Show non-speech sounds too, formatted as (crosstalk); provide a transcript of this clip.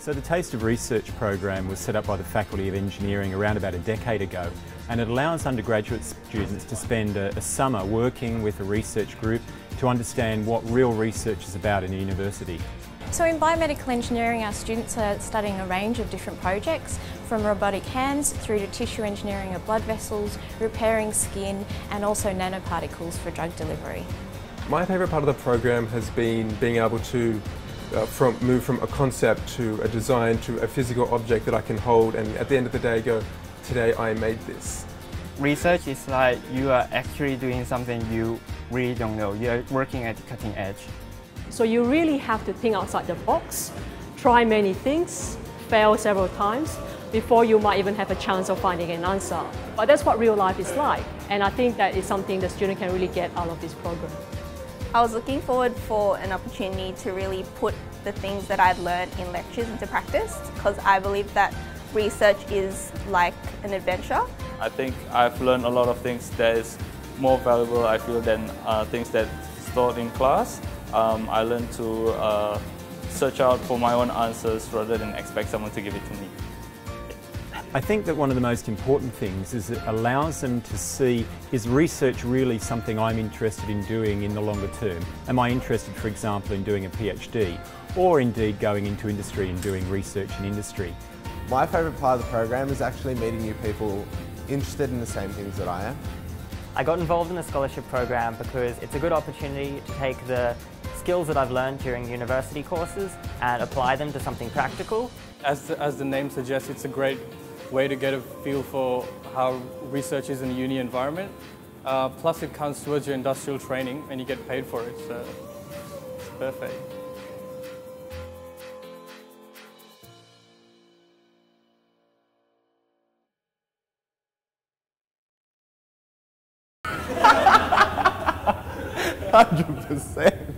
So the Taste of Research program was set up by the Faculty of Engineering around about a decade ago, and it allows undergraduate students to spend a summer working with a research group to understand what real research is about in a university. So in biomedical engineering, our students are studying a range of different projects, from robotic hands through to tissue engineering of blood vessels, repairing skin, and also nanoparticles for drug delivery. My favourite part of the program has been being able to move from a concept to a design to a physical object that I can hold, and at the end of the day go, today I made this. Research is like you are actually doing something you really don't know. You're working at the cutting edge. So you really have to think outside the box, try many things, fail several times, before you might even have a chance of finding an answer. But that's what real life is like, and I think that is something the student can really get out of this program. I was looking forward for an opportunity to really put the things that I'd learned in lectures into practice, because I believe that research is like an adventure. I think I've learned a lot of things that is more valuable, I feel, than things that are taught in class. I learned to search out for my own answers rather than expect someone to give it to me. I think that one of the most important things is it allows them to see, is research really something I'm interested in doing in the longer term? Am I interested, for example, in doing a PhD, or indeed going into industry and doing research in industry? My favourite part of the program is actually meeting new people interested in the same things that I am. I got involved in the scholarship program because it's a good opportunity to take the skills that I've learned during university courses and apply them to something practical. As the name suggests, it's a great way to get a feel for how research is in a uni environment. Plus it counts towards your industrial training and you get paid for it, so it's perfect. (laughs) 100%.